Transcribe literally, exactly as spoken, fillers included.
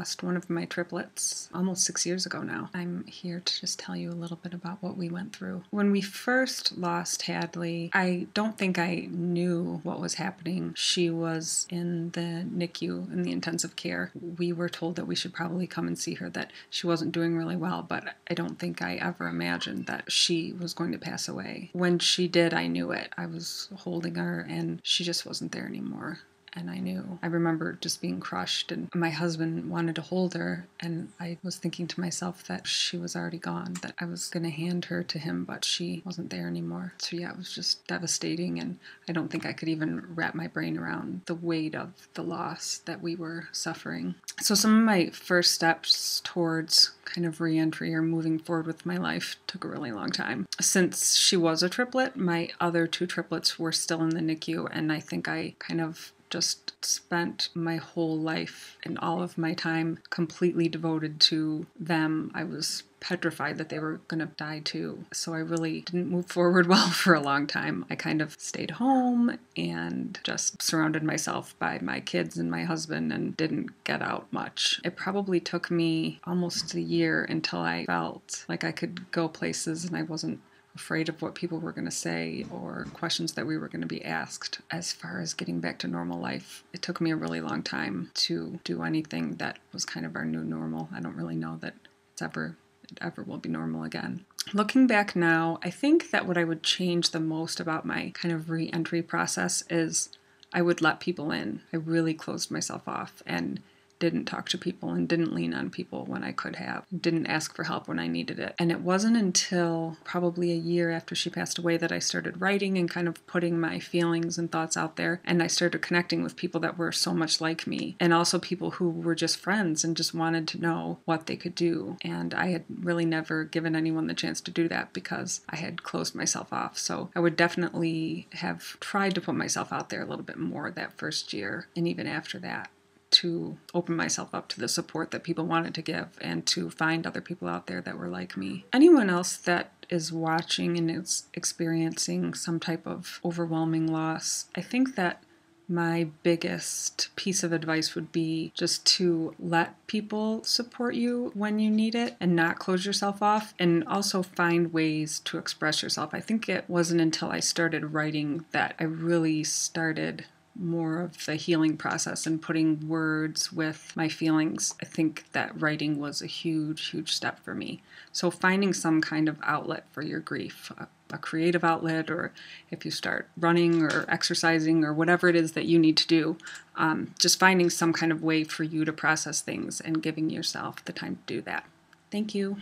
lost one of my triplets almost six years ago now. I'm here to just tell you a little bit about what we went through. When we first lost Hadley, I don't think I knew what was happening. She was in the N I C U, in the intensive care. We were told that we should probably come and see her, that she wasn't doing really well, but I don't think I ever imagined that she was going to pass away. When she did, I knew it. I was holding her and she just wasn't there anymore. And I knew. I remember just being crushed, and my husband wanted to hold her, and I was thinking to myself that she was already gone, that I was going to hand her to him, but she wasn't there anymore. So yeah, it was just devastating, and I don't think I could even wrap my brain around the weight of the loss that we were suffering. So some of my first steps towards kind of re-entry or moving forward with my life took a really long time. Since she was a triplet, my other two triplets were still in the N I C U, and I think I kind of just spent my whole life and all of my time completely devoted to them. I was petrified that they were going to die too. So I really didn't move forward well for a long time. I kind of stayed home and just surrounded myself by my kids and my husband and didn't get out much. It probably took me almost a year until I felt like I could go places and I wasn't afraid of what people were going to say or questions that we were going to be asked. As far as getting back to normal life, it took me a really long time to do anything that was kind of our new normal. I don't really know that it's ever, it ever will be normal again. Looking back now, I think that what I would change the most about my kind of re-entry process is I would let people in. I really closed myself off and didn't talk to people and didn't lean on people when I could have, didn't ask for help when I needed it. And it wasn't until probably a year after she passed away that I started writing and kind of putting my feelings and thoughts out there. And I started connecting with people that were so much like me, and also people who were just friends and just wanted to know what they could do. And I had really never given anyone the chance to do that because I had closed myself off. So I would definitely have tried to put myself out there a little bit more that first year and even after that, to open myself up to the support that people wanted to give and to find other people out there that were like me. Anyone else that is watching and is experiencing some type of overwhelming loss, I think that my biggest piece of advice would be just to let people support you when you need it and not close yourself off, and also find ways to express yourself. I think it wasn't until I started writing that I really started more of the healing process and putting words with my feelings. I think that writing was a huge, huge step for me. So finding some kind of outlet for your grief, a, a creative outlet, or if you start running or exercising or whatever it is that you need to do, um, just finding some kind of way for you to process things and giving yourself the time to do that. Thank you.